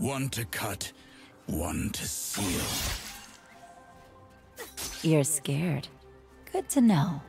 One to cut, one to seal. You're scared. Good to know.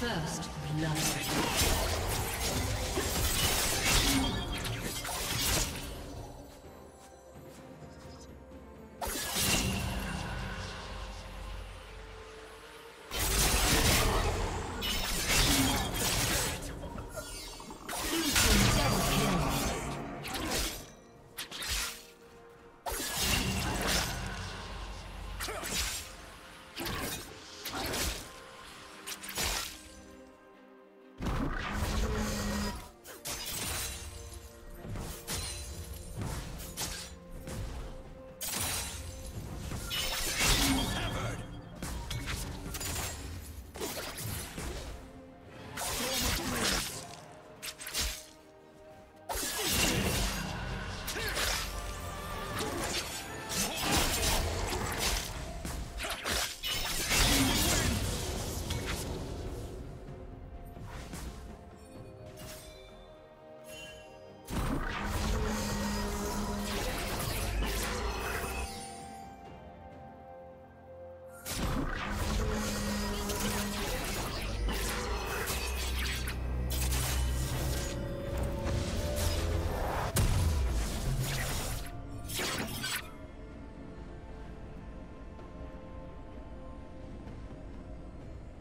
First blood.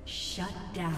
Shut down.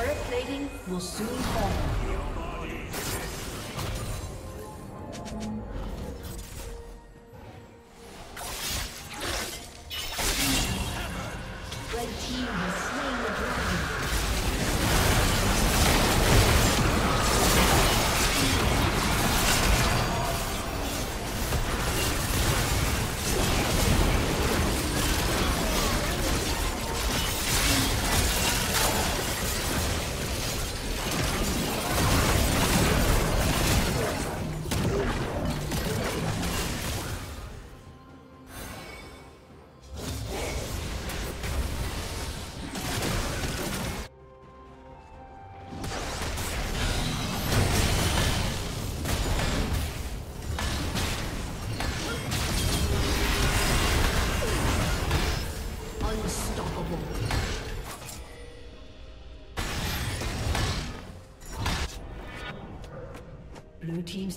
Turret plating will soon fall. Blue team's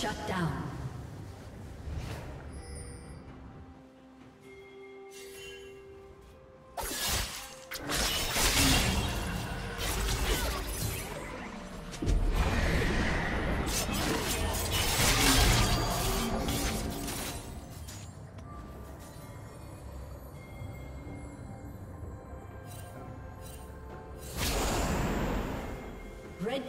Shut down. Red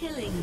Killing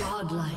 Godlike.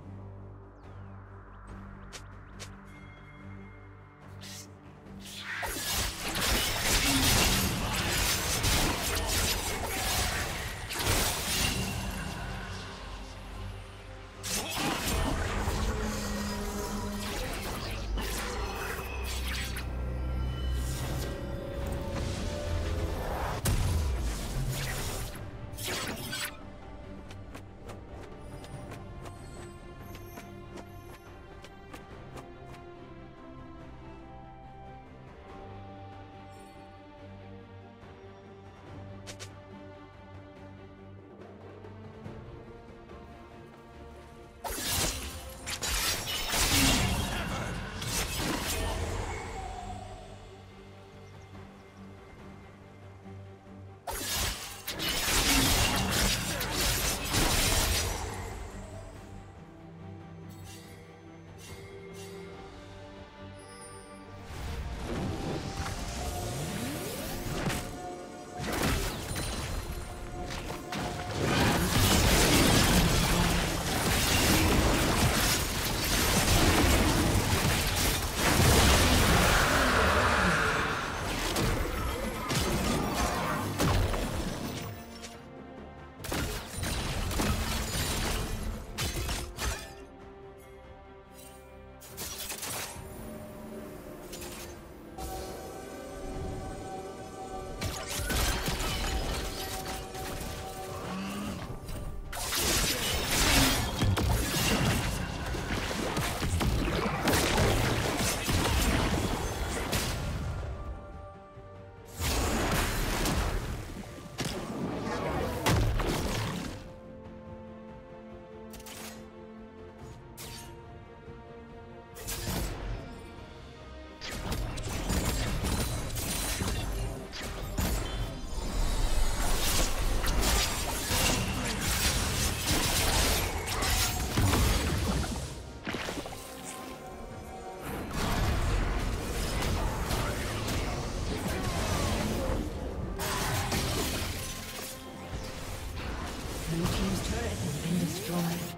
Blue Team's turret has been destroyed.